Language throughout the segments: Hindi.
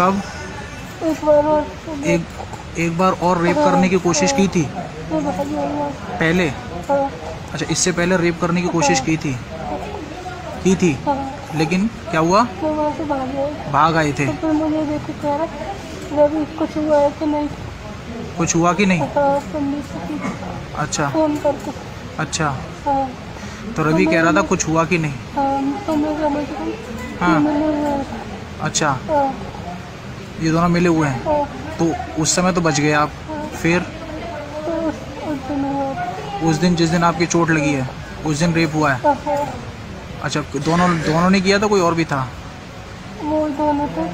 कब एक बार और रेप करने की कोशिश की थी पहले? अच्छा, इससे पहले रेप करने की कोशिश की थी लेकिन क्या हुआ? भाग आए थे। कुछ हुआ कि नहीं? अच्छा अच्छा, तो रवि कह रहा था कुछ हुआ कि नहीं? हाँ, अच्छा, ये दोनों मिले हुए हैं। तो उस समय तो बच गए आप, फिर उस दिन जिस दिन आपकी चोट लगी है उस दिन रेप हुआ है? अच्छा, दोनों ने किया था कोई और भी था? वो दोनों थे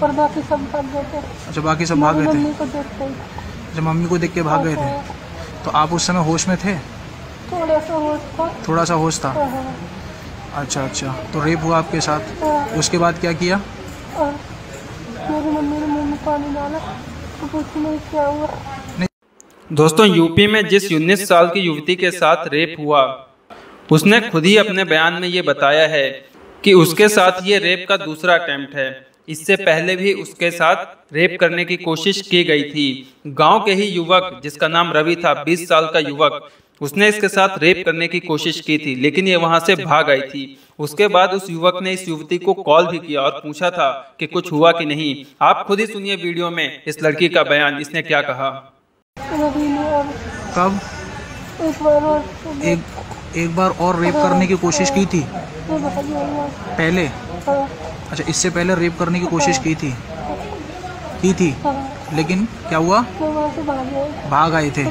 पर बाकी सब भाग गए थे। अच्छा, बाकी सब भाग गए थे। अच्छा, मम्मी को देख के भाग गए थे। तो आप उस समय होश में थे? थोड़ा सा होश था। अच्छा, तो रेप हुआ आपके साथ। उसके बाद क्या किया? मेरी मम्मी ने मुंह में पानी डाला तो कुछ नहीं किया हुआ। दोस्तों, यूपी में जिस 19 साल की युवती के साथ रेप हुआ, उसने खुद ही अपने बयान में ये बताया है कि उसके साथ ये रेप का दूसरा अटेम्प्ट है। इससे पहले भी उसके साथ रेप करने की कोशिश की गई थी। गांव के ही युवक जिसका नाम रवि था, 20 साल का युवक, उसने इसके साथ रेप करने की कोशिश की थी लेकिन ये वहां से भाग आई थी। उसके बाद उस युवक ने इस युवती को कॉल भी किया और पूछा था कि कुछ हुआ कि नहीं। आप खुद ही सुनिए वीडियो में इस लड़की का बयान, इसने क्या कहा। कब एक बार और रेप करने की कोशिश की थी पहले? अच्छा, इससे पहले रेप करने की कोशिश की थी लेकिन क्या हुआ? भाग आए थे।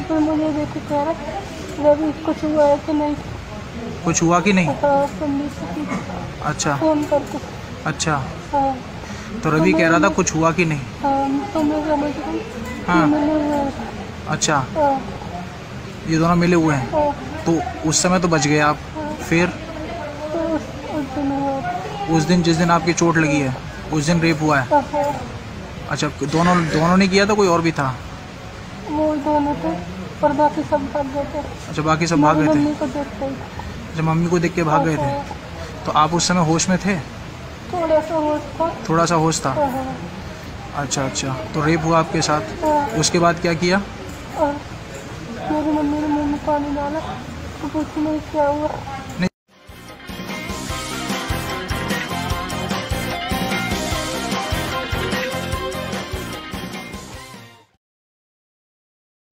कुछ हुआ कि नहीं? अच्छा अच्छा, तो रवि कह रहा था कुछ हुआ कि नहीं? हाँ, अच्छा, ये दोनों मिले हुए हैं। तो उस समय तो बच गए आप, फिर उस दिन जिस दिन आपकी चोट लगी है उस दिन रेप हुआ है? अच्छा, दोनों ने किया था कोई और भी था? वो दोनों थे पर बाकी सब भाग गए थे। अच्छा, बाकी सब भाग गए थे। अच्छा, मम्मी को देख के भाग गए थे। तो आप उस समय होश में थे? थोड़ा सा होश था। अच्छा, तो रेप हुआ आपके साथ। उसके बाद क्या किया? मेरी मम्मी ने मुंह में पानी डाला तो कुछ नहीं किया हुआ।